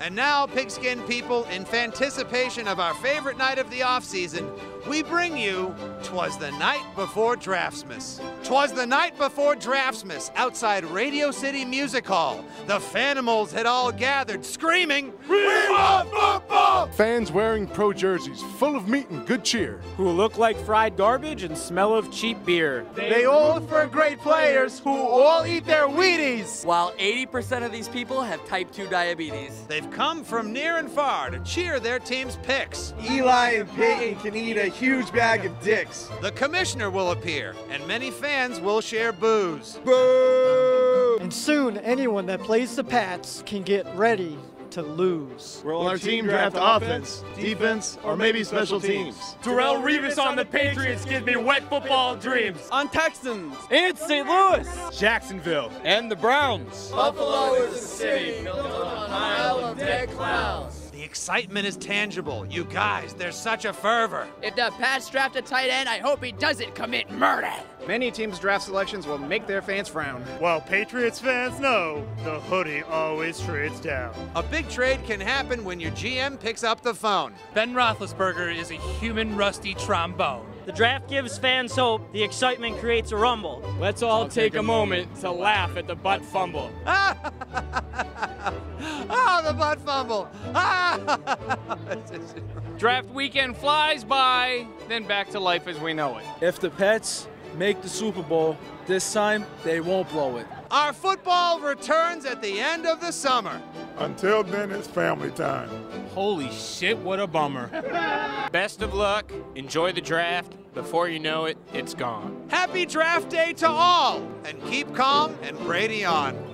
And now, Pigskin people, in anticipation of our favorite night of the offseason, we bring you 'Twas the Night Before Draftsmas. 'Twas the Night Before Draftsmas, outside Radio City Music Hall. The Fanimals had all gathered, screaming, "We want football!" Fans wearing pro jerseys, full of meat and good cheer, who look like fried garbage and smell of cheap beer. They all for great players who all eat their Wheaties. While 80% of these people have type 2 diabetes. They've come from near and far to cheer their team's picks. Eli and Peyton can eat a huge bag of dicks. The commissioner will appear, and many fans will share boos. Boo! And soon, anyone that plays the Pats can get ready to lose. Will our team draft offense, defense, or maybe special teams? Darrelle Revis on the Patriots gives me wet football dreams. On Texans. And St. Louis. Jacksonville. And the Browns. Buffalo is a city built on a pile of dead clouds. The excitement is tangible. You guys, there's such a fervor. If the Pats draft a tight end, I hope he doesn't commit murder. Many teams' draft selections will make their fans frown. While Patriots fans know, the hoodie always trades down. A big trade can happen when your GM picks up the phone. Ben Roethlisberger is a human rusty trombone. The draft gives fans hope. The excitement creates a rumble. Let's all take a moment to laugh at the butt fumble. Oh, the butt fumble. Draft weekend flies by, then back to life as we know it. If the Pats make the Super Bowl, this time they won't blow it. Our football returns at the end of the summer. Until then, it's family time. Holy shit, what a bummer. Best of luck. Enjoy the draft. Before you know it, it's gone. Happy draft day to all, and keep calm and Brady on.